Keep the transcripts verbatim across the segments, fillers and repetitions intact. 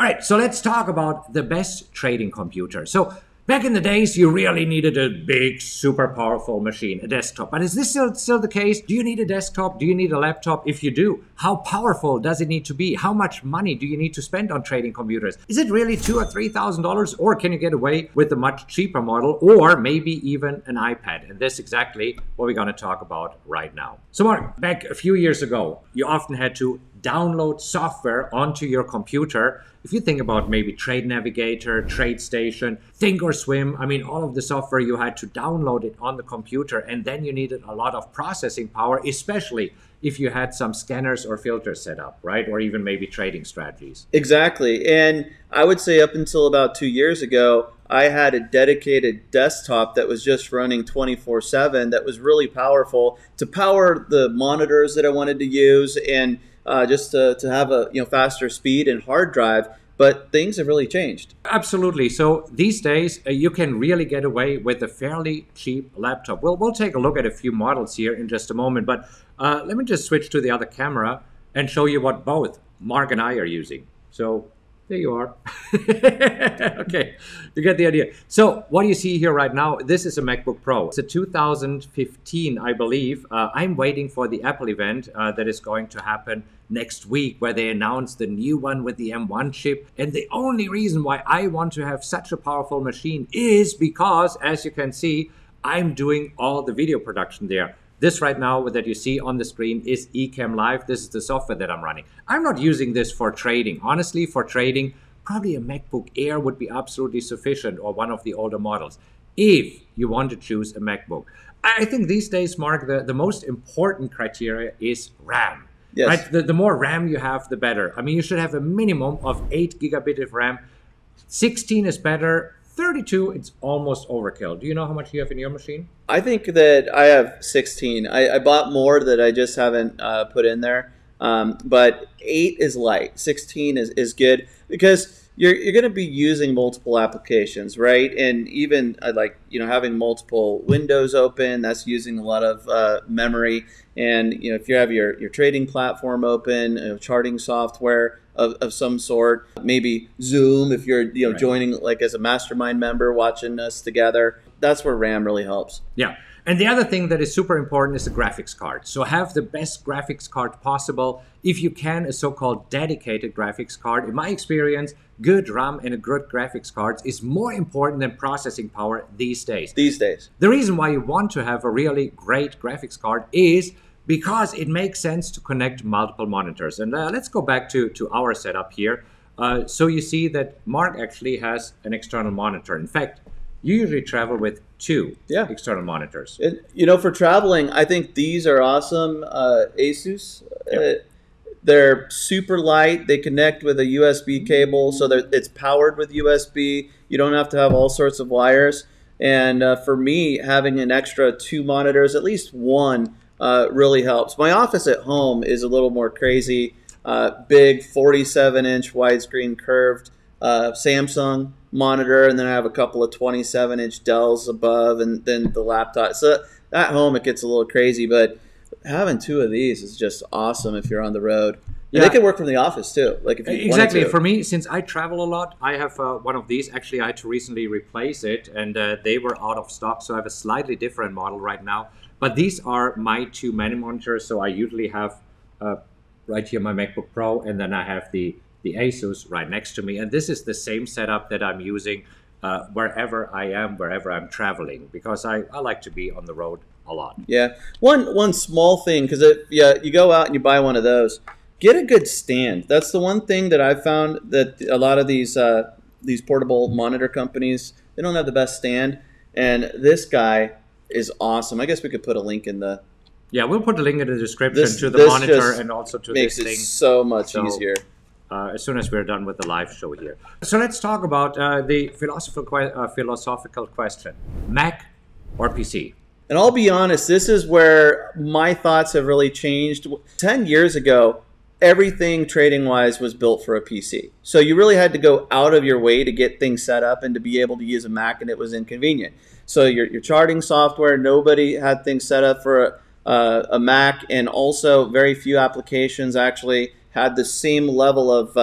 All right, so let's talk about the best trading computer. So back in the days, you really needed a big, super powerful machine, a desktop. But is this still, still the case? Do you need a desktop? Do you need a laptop? If you do, how powerful does it need to be? How much money do you need to spend on trading computers? Is it really two or three thousand dollars? Or can you get away with a much cheaper model or maybe even an iPad? And that's exactly what we're going to talk about right now. So Mark, back a few years ago, you often had to download software onto your computer. If you think about maybe Trade Navigator, TradeStation, Think or Swim, I mean, all of the software, you had to download it on the computer, and then you needed a lot of processing power, especially if you had some scanners or filters set up, right? Or even maybe trading strategies. Exactly. And I would say up until about two years ago, I had a dedicated desktop that was just running twenty-four seven that was really powerful to power the monitors that I wanted to use, and Uh, just to, to have a you know faster speed and hard drive. But things have really changed. Absolutely. So these days, uh, you can really get away with a fairly cheap laptop. Well, we'll take a look at a few models here in just a moment. But uh, let me just switch to the other camera and show you what both Mark and I are using. So there you are. Okay, you get the idea. So what do you see here right now? This is a MacBook Pro. It's a two thousand fifteen, I believe. Uh, I'm waiting for the Apple event uh, that is going to happen next week, where they announce the new one with the M one chip. And the only reason why I want to have such a powerful machine is because, as you can see, I'm doing all the video production there. This right now that you see on the screen is Ecamm Live. This is the software that I'm running. I'm not using this for trading. Honestly, for trading, probably a MacBook Air would be absolutely sufficient, or one of the older models, if you want to choose a MacBook. I think these days, Mark, the, the most important criteria is RAM. Yes. Right? The, the more RAM you have, the better. I mean, you should have a minimum of eight gigabytes of RAM. sixteen is better. thirty-two, it's almost overkill. Do you know how much you have in your machine? I think that I have sixteen. I, I bought more that I just haven't uh, put in there. Um, but eight is light. sixteen is, is good, because you're, you're going to be using multiple applications, right? And even uh, like, you know, having multiple windows open, that's using a lot of uh, memory. And, you know, if you have your, your trading platform open, uh, charting software, Of, of some sort, maybe Zoom if you're you know right. joining like as a mastermind member, watching us together. That's where RAM really helps. Yeah. And the other thing that is super important is the graphics card. So have the best graphics card possible. If you can, a so-called dedicated graphics card. In my experience, good RAM and a good graphics card is more important than processing power these days. These days. The reason why you want to have a really great graphics card is because it makes sense to connect multiple monitors. And uh, let's go back to, to our setup here. Uh, so you see that Mark actually has an external monitor. In fact, you usually travel with two yeah. external monitors. It, you know, for traveling, I think these are awesome. Uh, Asus, yeah. uh, they're super light. They connect with a U S B cable, so that it's powered with U S B. You don't have to have all sorts of wires. And uh, for me, having an extra two monitors, at least one, Uh, really helps. My office at home is a little more crazy. Uh, big forty-seven inch widescreen curved uh, Samsung monitor, and then I have a couple of twenty-seven inch Dells above, and then the laptop. So at home it gets a little crazy, but having two of these is just awesome if you're on the road. Yeah. They can work from the office too. Like if you exactly to. For me, since I travel a lot, I have uh, one of these. Actually, I had to recently replace it, and uh, they were out of stock, so I have a slightly different model right now. But these are my two mini monitors. So I usually have uh, right here my MacBook Pro, and then I have the the Asus right next to me. And this is the same setup that I'm using uh, wherever I am, wherever I'm traveling, because I I like to be on the road a lot. Yeah, one one small thing, because yeah, you go out and you buy one of those. Get a good stand. That's the one thing that I've found, that a lot of these uh, these portable monitor companies, they don't have the best stand. And this guy is awesome. I guess we could put a link in the... Yeah, we'll put a link in the description this, to the monitor and also to this thing. Makes it so much so, easier. Uh, as soon as we're done with the live show here. So let's talk about uh, the philosophical, que uh, philosophical question. Mac or P C? And I'll be honest, this is where my thoughts have really changed. Ten years ago, everything trading-wise was built for a P C. So you really had to go out of your way to get things set up and to be able to use a Mac, and it was inconvenient. So your, your charting software, nobody had things set up for a, uh, a Mac, and also very few applications actually had the same level of uh,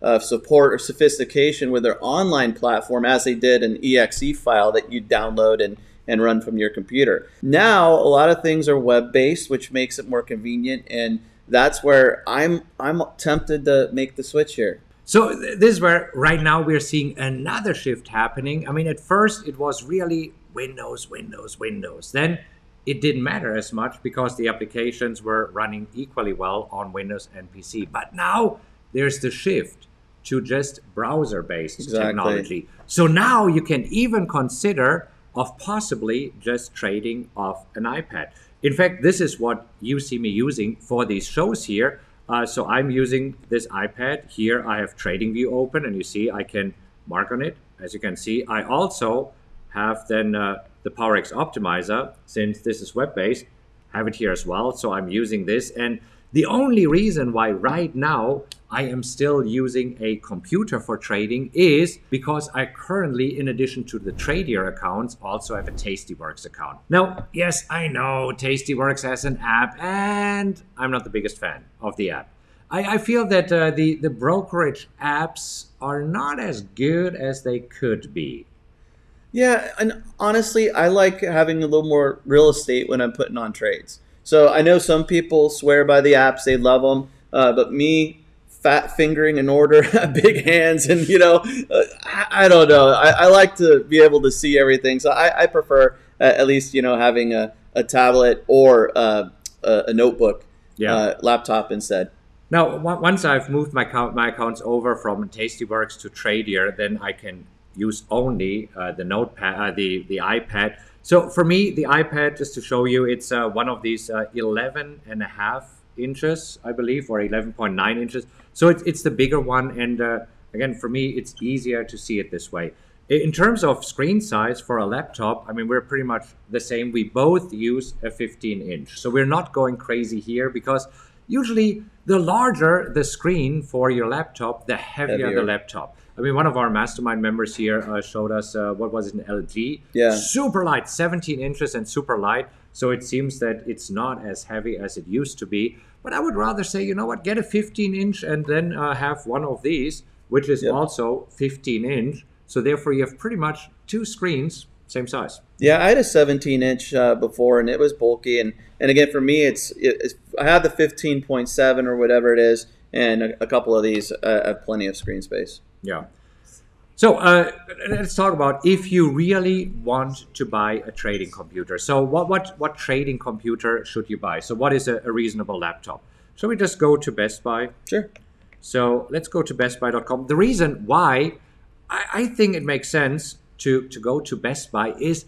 of support or sophistication with their online platform as they did an E X E file that you download and, and run from your computer. Now, a lot of things are web-based, which makes it more convenient, and that's where I'm, I'm tempted to make the switch here. So this is where right now we're seeing another shift happening. I mean, at first it was really Windows, Windows, Windows. Then it didn't matter as much because the applications were running equally well on Windows and P C. But now there's the shift to just browser-based exactly. technology. So now you can even consider of possibly just trading off an iPad. In fact, this is what you see me using for these shows here. Uh, so I'm using this iPad. Here I have TradingView open, and you see I can mark on it. As you can see, I also have then uh, the PowerX Optimizer, since this is web-based, have it here as well. So I'm using this. And the only reason why right now I am still using a computer for trading is because I currently, in addition to the Tradier accounts, also have a Tastyworks account. Now, yes, I know Tastyworks has an app, and I'm not the biggest fan of the app. I, I feel that uh, the, the brokerage apps are not as good as they could be. Yeah, and honestly, I like having a little more real estate when I'm putting on trades. So I know some people swear by the apps, they love them, uh, but me, fat fingering an order, big hands, and you know, uh, I, I don't know. I, I like to be able to see everything, so I, I prefer uh, at least you know having a, a tablet or uh, a, a notebook, yeah. uh, laptop instead. Now, once I've moved my account, my accounts over from Tastyworks to Tradier, then I can use only uh, the notepad, uh, the the iPad. So for me, the iPad, just to show you, it's uh, one of these uh, eleven and a half inches, I believe, or eleven point nine inches. So it's, it's the bigger one. And uh, again, for me, it's easier to see it this way. In terms of screen size for a laptop, I mean, we're pretty much the same. We both use a fifteen inch. So we're not going crazy here because usually the larger the screen for your laptop, the heavier, heavier. the laptop. I mean, one of our mastermind members here uh, showed us, uh, what was it, an L G? Yeah. Super light, seventeen inches and super light. So it seems that it's not as heavy as it used to be. But I would rather say, you know what, get a fifteen inch and then uh, have one of these, which is yep. also fifteen inch. So therefore, you have pretty much two screens, same size. Yeah, I had a seventeen inch uh, before, and it was bulky. And, and again, for me, it's, it's I have the fifteen point seven or whatever it is, and a, a couple of these uh, have plenty of screen space. Yeah. So uh, let's talk about if you really want to buy a trading computer. So what what, what trading computer should you buy? So what is a, a reasonable laptop? Shall we just go to Best Buy? Sure. So let's go to best buy dot com. The reason why I, I think it makes sense to, to go to Best Buy is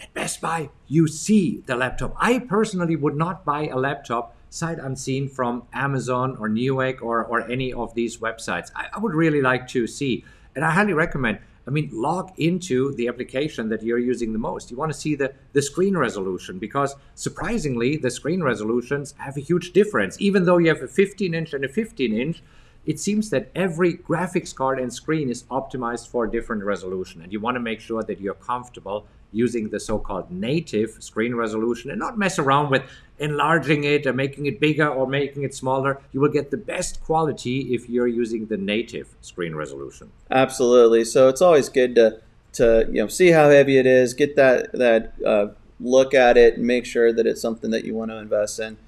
at Best Buy, you see the laptop. I personally would not buy a laptop sight unseen from Amazon or Newegg or, or any of these websites. I, I would really like to see. And I highly recommend, I mean, log into the application that you're using the most. You want to see the, the screen resolution because surprisingly, the screen resolutions have a huge difference. Even though you have a fifteen inch and a fifteen inch, it seems that every graphics card and screen is optimized for a different resolution. And you want to make sure that you're comfortable using the so-called native screen resolution and not mess around with enlarging it or making it bigger or making it smaller. You will get the best quality if you're using the native screen resolution. Absolutely. So it's always good to, to you know, see how heavy it is, get that, that uh, look at it, and make sure that it's something that you want to invest in.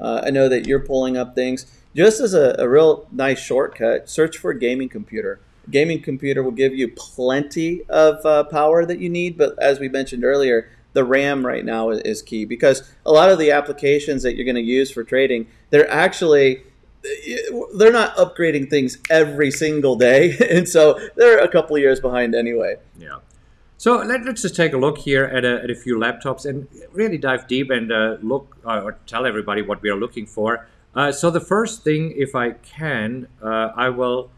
Uh, I know that you're pulling up things. Just as a, a real nice shortcut, search for gaming computer. Gaming computer will give you plenty of uh, power that you need, but as we mentioned earlier, the RAM right now is, is key because a lot of the applications that you're going to use for trading, they're actually they're not upgrading things every single day, and so they're a couple of years behind anyway. Yeah. So let, let's just take a look here at a, at a few laptops and really dive deep and uh, look uh, or tell everybody what we are looking for. Uh, so the first thing, if I can, uh, I will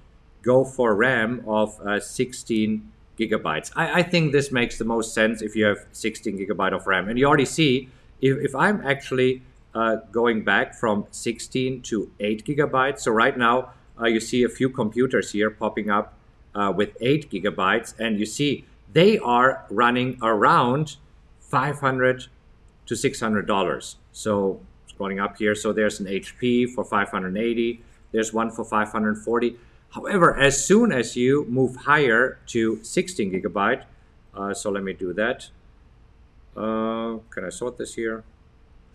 go for RAM of uh, sixteen gigabytes. I, I think this makes the most sense if you have sixteen gigabyte of RAM. And you already see, if, if I'm actually uh, going back from sixteen to eight gigabytes, so right now uh, you see a few computers here popping up uh, with eight gigabytes, and you see they are running around five hundred to six hundred dollars. So scrolling up here, so there's an H P for five hundred eighty, there's one for five hundred forty. However, as soon as you move higher to sixteen gigabyte, uh, so let me do that. Uh, can I sort this here?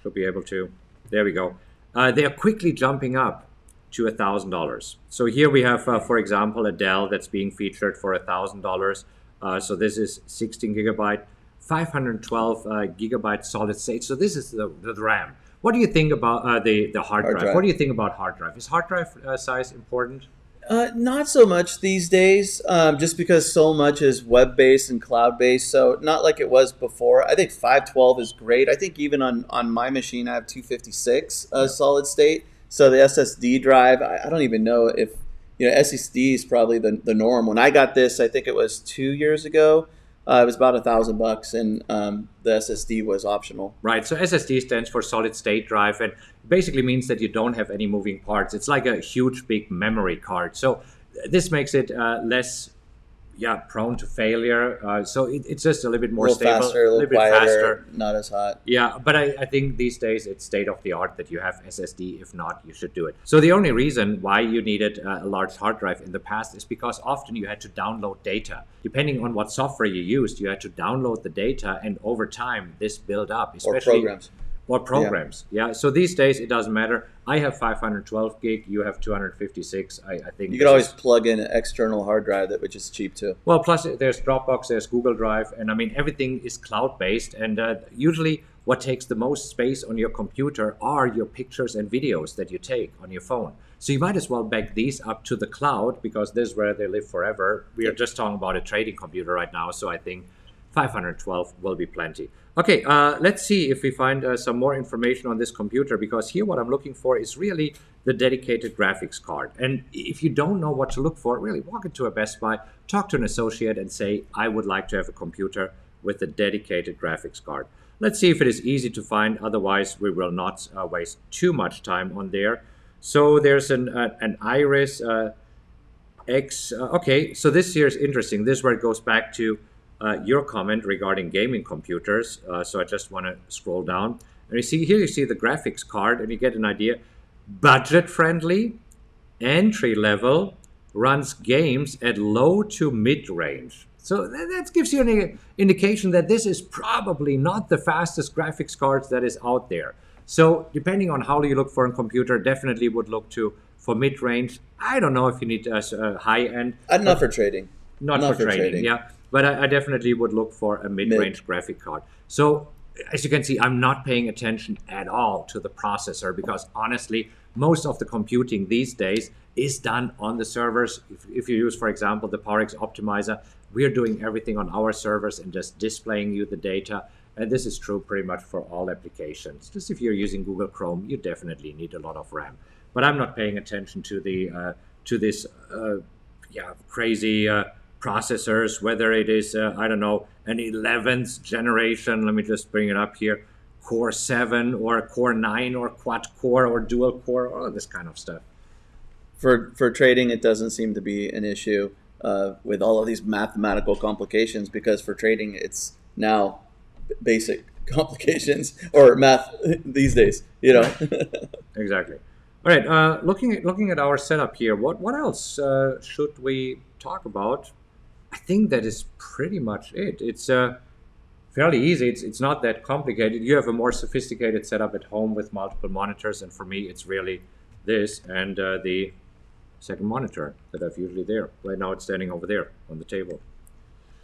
Should be able to. There we go. Uh, they are quickly jumping up to one thousand dollars. So here we have, uh, for example, a Dell that's being featured for one thousand dollars. Uh, so this is sixteen gigabyte, five hundred twelve uh, gigabyte solid state. So this is the, the RAM. What do you think about uh, the, the hard, hard drive? drive? What do you think about hard drive? Is hard drive uh, size important? Uh, not so much these days, um, just because so much is web-based and cloud-based, so not like it was before. I think five twelve is great. I think even on, on my machine, I have two fifty-six uh, yeah. solid state. So the S S D drive, I, I don't even know if, you know, S S D is probably the, the norm. When I got this, I think it was two years ago. Uh, it was about a thousand bucks, and um, the S S D was optional. Right. So S S D stands for solid state drive, and basically means that you don't have any moving parts. It's like a huge, big memory card. So this makes it uh, less, yeah, prone to failure. Uh, so it, it's just a little bit more stable, a little, faster, a little, a little quieter, bit faster, not as hot. Yeah, but I, I think these days it's state of the art that you have S S D. If not, you should do it. So the only reason why you needed a large hard drive in the past is because often you had to download data. Depending on what software you used, you had to download the data, and over time this built up. Especially, or programs. Or programs. Yeah. yeah. So these days it doesn't matter. I have five hundred twelve gig. You have two hundred fifty-six. I, I think you could always is, plug in an external hard drive, that which is cheap too. Well, plus there's Dropbox, there's Google Drive, and I mean everything is cloud based. And uh, usually, what takes the most space on your computer are your pictures and videos that you take on your phone. So you might as well back these up to the cloud, because this is where they live forever. We are just talking about a trading computer right now, so I think five hundred twelve will be plenty. Okay, uh, let's see if we find uh, some more information on this computer, because here what I'm looking for is really the dedicated graphics card. And if you don't know what to look for, really walk into a Best Buy, talk to an associate and say, I would like to have a computer with a dedicated graphics card. Let's see if it is easy to find, otherwise we will not uh, waste too much time on there. So there's an, uh, an Iris uh, X, uh, okay, so this here is interesting. This is where it goes back to Uh, your comment regarding gaming computers. Uh, so I just want to scroll down. And you see here, you see the graphics card, and you get an idea. Budget friendly, entry level, runs games at low to mid range. So that, that gives you an indication that this is probably not the fastest graphics cards that is out there. So depending on how you look for a computer, definitely would look to for mid range. I don't know if you need a uh, high end. Uh, not for trading. Not, not for, for trading, trading. Yeah. But I, I definitely would look for a mid-range Mid. graphic card. So as you can see, I'm not paying attention at all to the processor, because honestly, most of the computing these days is done on the servers. If, if you use, for example, the PowerX Optimizer, we're doing everything on our servers and just displaying you the data. And this is true pretty much for all applications. Just if you're using Google Chrome, you definitely need a lot of RAM. But I'm not paying attention to the uh, to this uh, yeah crazy... Uh, processors, whether it is, uh, I don't know, an eleventh generation, let me just bring it up here, Core seven or Core nine or quad-core or dual-core, all of this kind of stuff. For, for trading, it doesn't seem to be an issue uh, with all of these mathematical complications, because for trading, it's now basic complications or math these days, you know. Exactly. All right, uh, looking, at, looking at our setup here, what, what else uh, should we talk about? I think that is pretty much it. It's uh, fairly easy. It's, it's not that complicated. You have a more sophisticated setup at home with multiple monitors. And for me, it's really this and uh, the second monitor that I've usually there. Right now, it's standing over there on the table.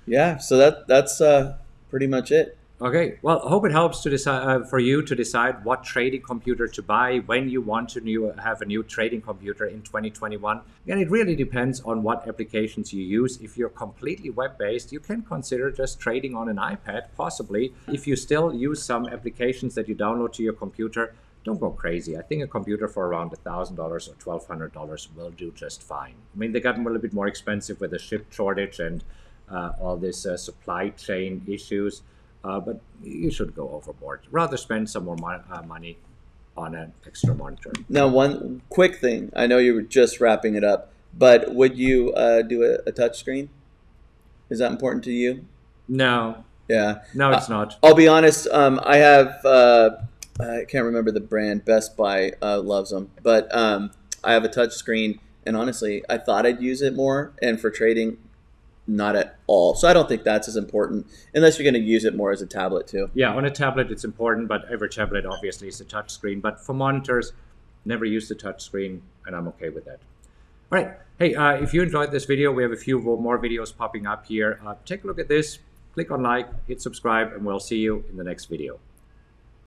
Yeah, so that, that's uh, pretty much it. Okay, well, I hope it helps to decide uh, for you to decide what trading computer to buy when you want to new, have a new trading computer in twenty twenty-one. And it really depends on what applications you use. If you're completely web-based, you can consider just trading on an iPad, possibly. If you still use some applications that you download to your computer, don't go crazy. I think a computer for around one thousand dollars or twelve hundred dollars will do just fine. I mean, they got a little bit more expensive with the chip shortage and uh, all this uh, supply chain issues. Uh, but you should go overboard. Rather spend some more mon uh, money on an extra monitor. Now, one quick thing. I know you were just wrapping it up, but would you uh, do a, a touch screen? Is that important to you? No. Yeah. No, it's not. I, I'll be honest. Um, I have, uh, I can't remember the brand. Best Buy uh, loves them. But um, I have a touch screen, And honestly, I thought I'd use it more, and for trading, not at all. So I don't think that's as important, unless you're going to use it more as a tablet too. Yeah, on a tablet it's important, but every tablet obviously is a touch screen. But for monitors, never use the touch screen, and I'm okay with that. All right. Hey, uh, if you enjoyed this video, we have a few more videos popping up here. Uh, take a look at this, click on like, hit subscribe, and we'll see you in the next video.